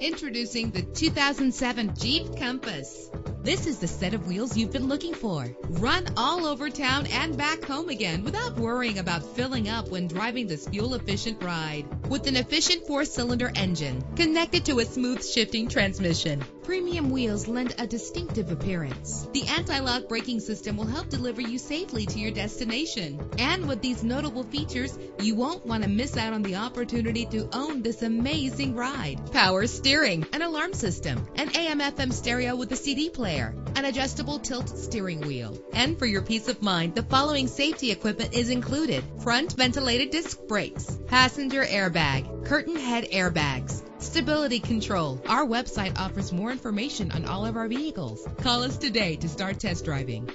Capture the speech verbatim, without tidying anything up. Introducing the two thousand seven Jeep Compass. This is the set of wheels you've been looking for. Run all over town and back home again without worrying about filling up when driving this fuel-efficient ride. With an efficient four-cylinder engine connected to a smooth shifting transmission, premium wheels lend a distinctive appearance. The anti-lock braking system will help deliver you safely to your destination. And with these notable features, you won't want to miss out on the opportunity to own this amazing ride. Power steering, an alarm system, an A M F M stereo with a C D player, an adjustable tilt steering wheel. And for your peace of mind, the following safety equipment is included: front ventilated disc brakes, passenger airbag, curtain head airbags, stability control. Our website offers more information on all of our vehicles. Call us today to start test driving.